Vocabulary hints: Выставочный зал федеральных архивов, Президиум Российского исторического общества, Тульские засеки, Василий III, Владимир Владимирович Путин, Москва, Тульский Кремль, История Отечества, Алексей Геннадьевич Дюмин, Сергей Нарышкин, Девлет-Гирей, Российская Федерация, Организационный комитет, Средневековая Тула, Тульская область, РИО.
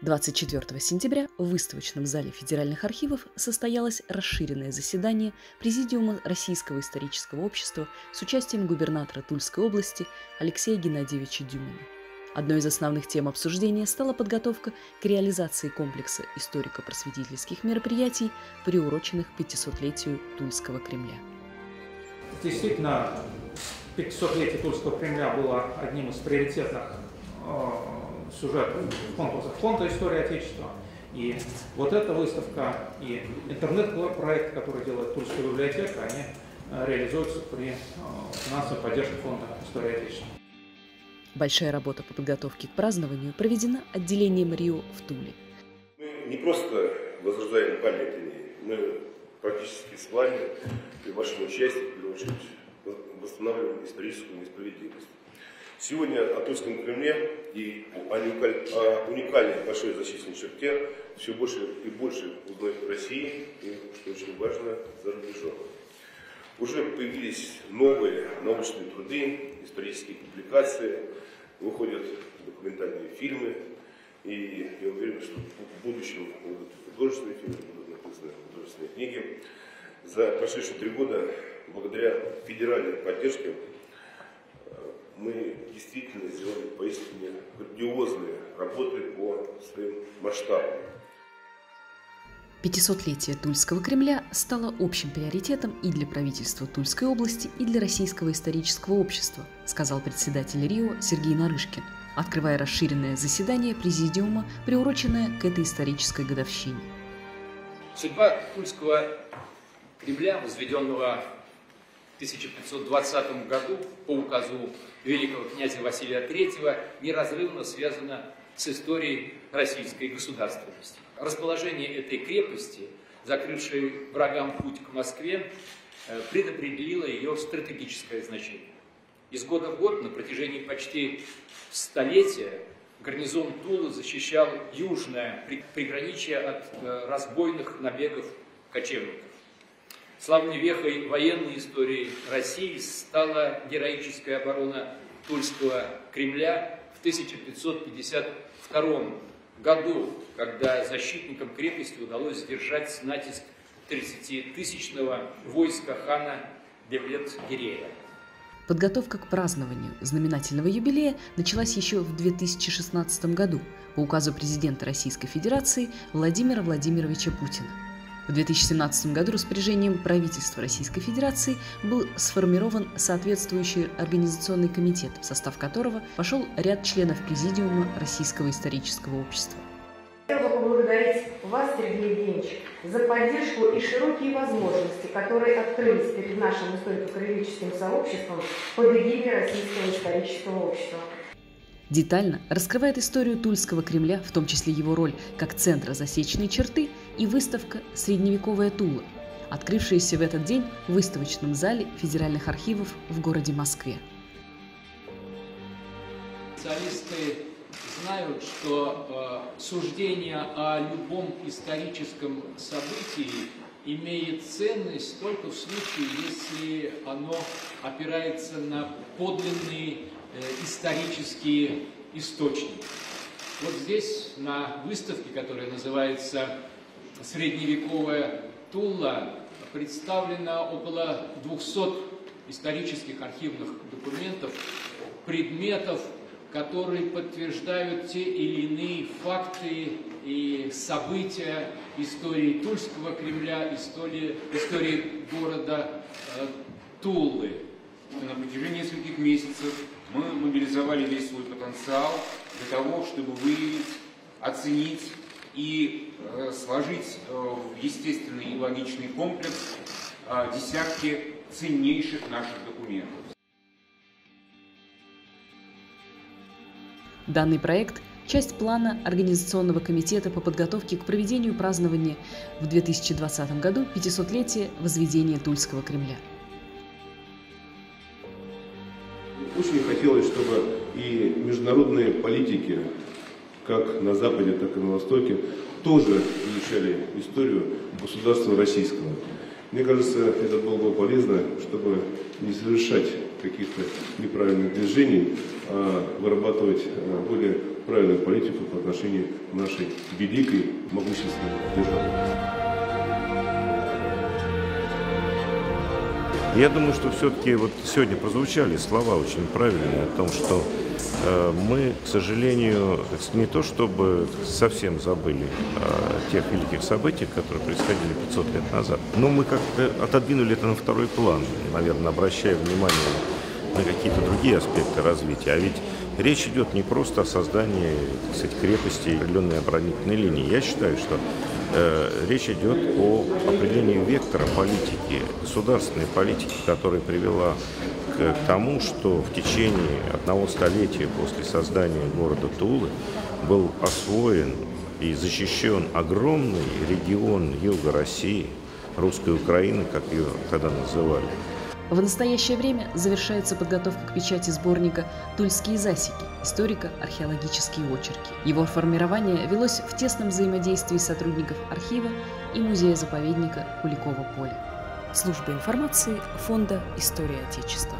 24 сентября в Выставочном зале федеральных архивов состоялось расширенное заседание Президиума Российского исторического общества с участием губернатора Тульской области Алексея Геннадьевича Дюмина. Одной из основных тем обсуждения стала подготовка к реализации комплекса историко-просветительских мероприятий, приуроченных к 500-летию Тульского Кремля. Действительно, 500-летие Тульского Кремля было одним из приоритетных сюжет конкурса фонда «История Отечества». И вот эта выставка и интернет-проект, который делает Тульская библиотека, они реализуются при финансовой поддержке фонда «История Отечества». Большая работа по подготовке к празднованию проведена отделением РИО в Туле. Мы не просто возрождаем память, мы практически с вами при вашем участии, в первую очередь, восстанавливаем историческую несправедливость. Сегодня о Тульском Кремле и о уникальной большой защитной черте все больше и больше узнают в России и, что очень важно, за рубежом. Уже появились новые научные труды, исторические публикации, выходят документальные фильмы, и я уверен, что в будущем будут художественные фильмы, будут написаны художественные книги. За прошедшие 3 года, благодаря федеральной поддержке, мы действительно сделали поистине грандиозные работы по своим масштабам. 500-летие Тульского Кремля стало общим приоритетом и для правительства Тульской области, и для Российского исторического общества, сказал председатель РИО Сергей Нарышкин, открывая расширенное заседание президиума, приуроченное к этой исторической годовщине. Судьба Тульского Кремля, возведенного в 1520 году по указу великого князя Василия III, неразрывно связана с историей российской государственности. Расположение этой крепости, закрывшей врагам путь к Москве, предопределило ее стратегическое значение. Из года в год на протяжении почти столетия гарнизон Тулы защищал южное приграничье от разбойных набегов кочевников. Славной вехой военной истории России стала героическая оборона Тульского Кремля в 1552 году, когда защитникам крепости удалось сдержать натиск 30-тысячного войска хана Девлет-Гирея. Подготовка к празднованию знаменательного юбилея началась еще в 2016 году по указу президента Российской Федерации Владимира Владимировича Путина. В 2017 году распоряжением правительства Российской Федерации был сформирован соответствующий Организационный комитет, в состав которого вошел ряд членов Президиума Российского исторического общества. Я хочу поблагодарить вас, Сергей Евгеньевич, за поддержку и широкие возможности, которые открылись перед нашим историко-краеведческим сообществом под эгидой Российского исторического общества. Детально раскрывает историю Тульского Кремля, в том числе его роль как центра засечной черты, и выставка «Средневековая Тула», открывшаяся в этот день в выставочном зале федеральных архивов в городе Москве. Специалисты знают, что суждение о любом историческом событии имеет ценность только в случае, если оно опирается на подлинные исторические источники. Вот здесь, на выставке, которая называется «Средневековая Тула», представлено около 200 исторических архивных документов, предметов, которые подтверждают те или иные факты и события истории Тульского Кремля, истории города Тулы. На протяжении нескольких месяцев мы мобилизовали весь свой потенциал для того, чтобы выявить, оценить и сложить в естественный и логичный комплекс десятки ценнейших наших документов. Данный проект – часть плана Организационного комитета по подготовке к проведению празднования в 2020 году 500-летия возведения Тульского Кремля. Очень хотелось, чтобы и международные политики, как на Западе, так и на Востоке, тоже изучали историю государства российского. Мне кажется, это было бы полезно, чтобы не совершать каких-то неправильных движений, а вырабатывать более правильную политику по отношению к нашей великой, могущественной державе. Я думаю, что все-таки вот сегодня прозвучали слова очень правильные о том, что мы, к сожалению, не то чтобы совсем забыли о тех великих событиях, которые происходили 500 лет назад, но мы как-то отодвинули это на второй план, наверное, обращая внимание на какие-то другие аспекты развития. А ведь речь идет не просто о создании, так сказать, крепости и определенной оборонительной линии. Я считаю, что речь идет о определении вектора политики, государственной политики, которая привела к тому, что в течение одного столетия после создания города Тулы был освоен и защищен огромный регион юга России, русской Украины, как ее тогда называли. В настоящее время завершается подготовка к печати сборника «Тульские засеки. Историко-археологические очерки». Его формирование велось в тесном взаимодействии сотрудников архива и музея-заповедника Куликово Поле. Служба информации Фонда «История Отечества».